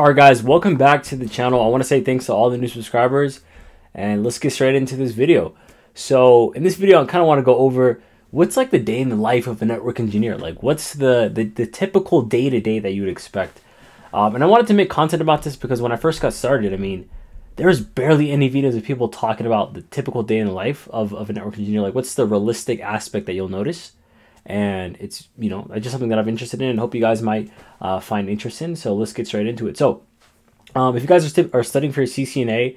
Alright guys, welcome back to the channel. I want to say thanks to all the new subscribers, and let's get straight into this video. So in this video, I kind of want to go over what's like the day in the life of a network engineer. Like what's the typical day-to-day that you would expect. And I wanted to make content about this because when I first got started, I mean, there was barely any videos of people talking about the typical day in the life of a network engineer. Like what's the realistic aspect that you'll notice. And it's, you know, just something that I'm interested in and hope you guys might find interest in. So let's get straight into it. So if you guys are studying for your CCNA,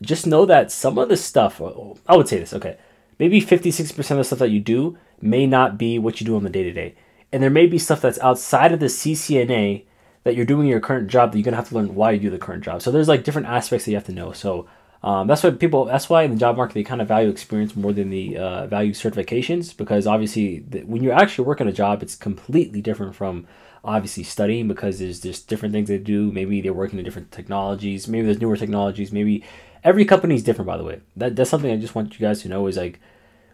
just know that some of the stuff, I would say this, okay, maybe 56% of the stuff that you do may not be what you do on the day-to-day. And there may be stuff that's outside of the CCNA that you're doing in your current job that you're going to have to learn why you do the current job. So there's like different aspects that you have to know. So that's why in the job market, they kind of value experience more than the value certifications, because obviously when you're actually working a job, it's completely different from obviously studying, because there's just different things they do. Maybe they're working in different technologies. Maybe there's newer technologies. Maybe every company is different, by the way. That's something I just want you guys to know is like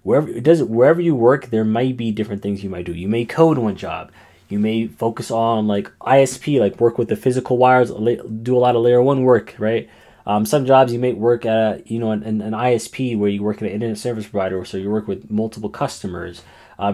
wherever you work, there might be different things you might do. You may code one job. You may focus on like ISP, like work with the physical wires, do a lot of layer one work, right? Some jobs you may work at, you know, an ISP where you work at an internet service provider, so you work with multiple customers.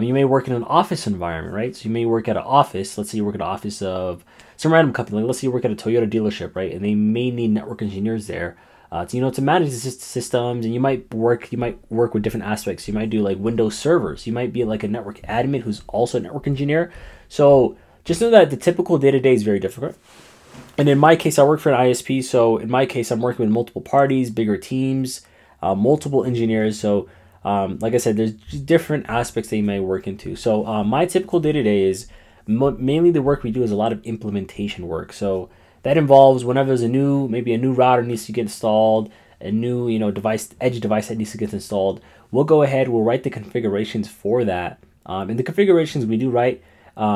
You may work in an office environment, right? So you may work at an office. Let's say you work at an office of some random company. Like let's say you work at a Toyota dealership, right? And they may need network engineers there, to, you know, to manage the systems. And you might work with different aspects. You might do like Windows servers. You might be like a network admin who's also a network engineer. So just know that the typical day-to-day is very different. And in my case, I work for an ISP. So in my case, I'm working with multiple parties, bigger teams, multiple engineers. So like I said, there's different aspects that you may work into. So my typical day-to-day is mainly the work we do is a lot of implementation work. So that involves whenever there's maybe a new router needs to get installed, a new, you know, edge device that needs to get installed, we'll go ahead, we'll write the configurations for that. And the configurations we do write,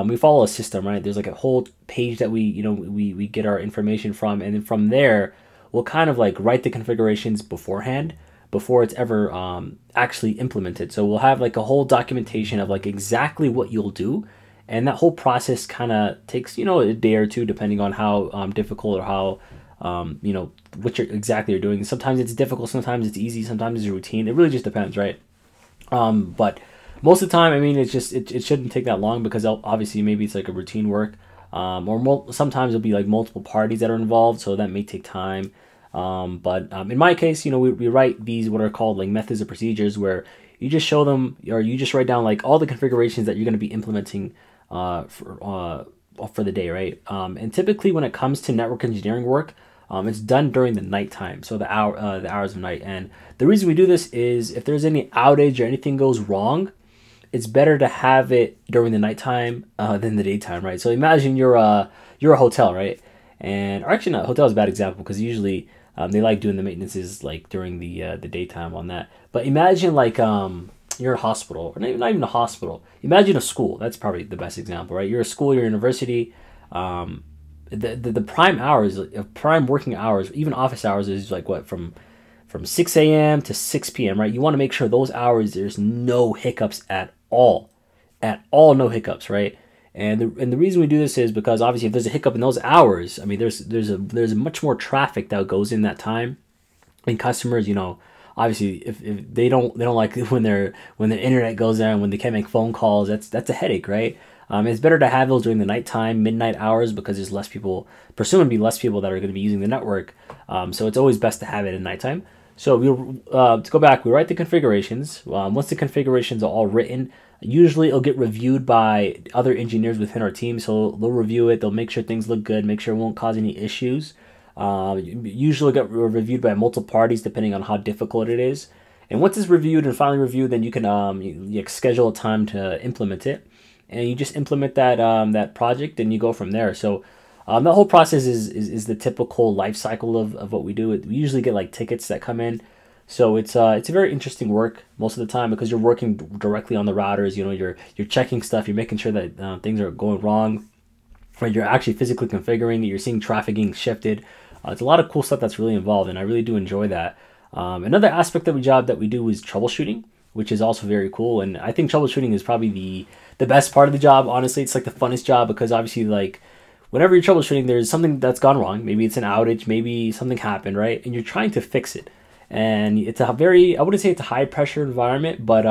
we follow a system, right? There's like a whole page that we get our information from, and then from there, we'll kind of like write the configurations beforehand before it's ever actually implemented. So we'll have like a whole documentation of like exactly what you'll do, and that whole process kind of takes, you know, a day or two depending on how difficult or how you know what exactly you're doing. Sometimes it's difficult, sometimes it's easy, sometimes it's routine. It really just depends, right? But most of the time, I mean, it's just it shouldn't take that long, because obviously maybe it's like a routine work, or sometimes it'll be like multiple parties that are involved, so that may take time. In my case, you know, we write these what are called like methods or procedures, where you just show them, or you just write down like all the configurations that you're going to be implementing for the day, right? And typically when it comes to network engineering work, it's done during the nighttime, so the hours of night. And the reason we do this is if there's any outage or anything goes wrong, it's better to have it during the nighttime than the daytime, right? So imagine you're a hotel, right? And or actually, not hotel is a bad example, because usually they like doing the maintenances like during the daytime on that. But imagine like you're a hospital, or not even a hospital. Imagine a school. That's probably the best example, right? You're a school, you're a university. The prime hours, prime working hours, even office hours, is like what, from 6 a.m. to 6 p.m. right? You want to make sure those hours there's no hiccups at all. No hiccups, right? And the reason we do this is because obviously if there's a hiccup in those hours, I mean there's much more traffic that goes in that time, and customers, you know, obviously if they don't like when their internet goes down, when they can't make phone calls, that's a headache, right? It's better to have those during the nighttime, midnight hours, because there's less people, presumably less people that are going to be using the network. So it's always best to have it at nighttime. So to go back, we write the configurations. Once the configurations are all written, usually it'll get reviewed by other engineers within our team. So they'll review it. They'll make sure things look good, make sure it won't cause any issues. Usually get reviewed by multiple parties depending on how difficult it is. And once it's reviewed and finally reviewed, then you can you schedule a time to implement it. And you just implement that that project, and you go from there. So the whole process is the typical life cycle of what we do. We usually get like tickets that come in, so it's a very interesting work most of the time, because you're working directly on the routers. You know, you're checking stuff, you're making sure that things are going wrong, or you're actually physically configuring it. You're seeing traffic getting shifted. It's a lot of cool stuff that's really involved, and I really do enjoy that. Another aspect of the job that we do is troubleshooting, which is also very cool. And I think troubleshooting is probably the best part of the job. Honestly, it's like the funnest job, because obviously like whenever you're troubleshooting, there's something that's gone wrong. Maybe it's an outage, maybe something happened, right? And you're trying to fix it. And it's a very, I wouldn't say it's a high pressure environment, but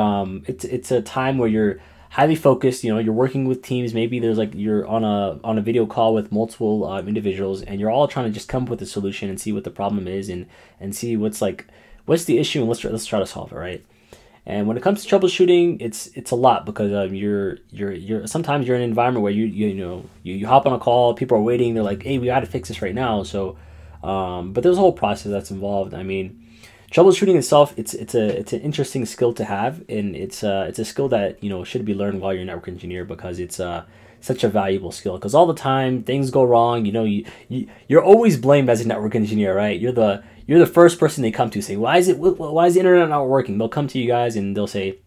it's a time where you're highly focused. You know, you're working with teams. Maybe there's like, you're on a video call with multiple individuals, and you're all trying to just come up with a solution and see what the problem is, and see what's the issue, and let's try to solve it, right? And when it comes to troubleshooting, it's a lot, because you're sometimes you're in an environment where you hop on a call, people are waiting, they're like, hey, we got to fix this right now. So, but there's a whole process that's involved. I mean, troubleshooting itself, it's an interesting skill to have, and it's a skill that should be learned while you're a network engineer, because it's such a valuable skill. Because all the time things go wrong, you're always blamed as a network engineer, right? You're the first person they come to saying, why is the internet not working? They'll come to you guys and they'll say,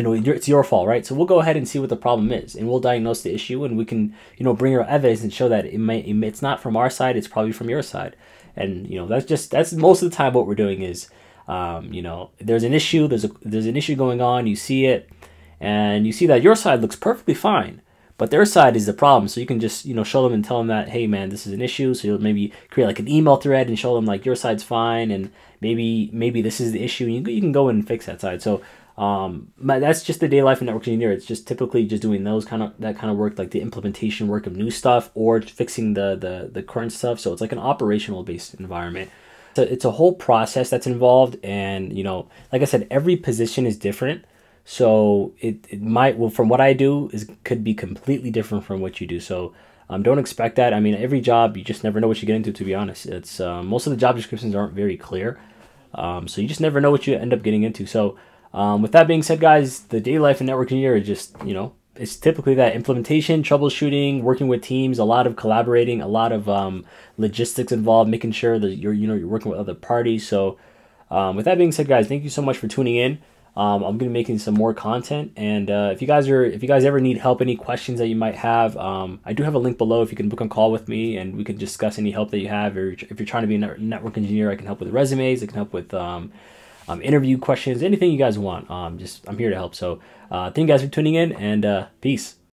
it's your fault, right? So we'll go ahead and see what the problem is, and we'll diagnose the issue, and we can, bring our evidence and show that it's not from our side, it's probably from your side. And, that's most of the time what we're doing is, there's an issue, there's an issue going on, you see it, and you see that your side looks perfectly fine, but their side is the problem. So you can just, show them and tell them that, hey man, this is an issue. So you'll maybe create like an email thread and show them like your side's fine, and maybe this is the issue, and you can go in and fix that side. So that's just the day life of network engineer. It's just typically just doing that kind of work, like the implementation work of new stuff, or fixing the current stuff. So it's like an operational based environment. So it's a whole process that's involved, and like I said, every position is different. So it might, well, from what I do could be completely different from what you do. So don't expect that. I mean, every job, you just never know what you get into, to be honest. It's most of the job descriptions aren't very clear. So you just never know what you end up getting into. So with that being said, guys, the day life and network engineer is just, it's typically that implementation, troubleshooting, working with teams, a lot of collaborating, a lot of logistics involved, making sure that you're working with other parties. So with that being said, guys, thank you so much for tuning in. I'm going to be making some more content, and if you guys ever need help, any questions that you might have, I do have a link below if you can book a call with me, and we can discuss any help that you have. Or if you're trying to be a network engineer, I can help with resumes, I can help with interview questions, anything you guys want. I'm here to help. So thank you guys for tuning in, and peace.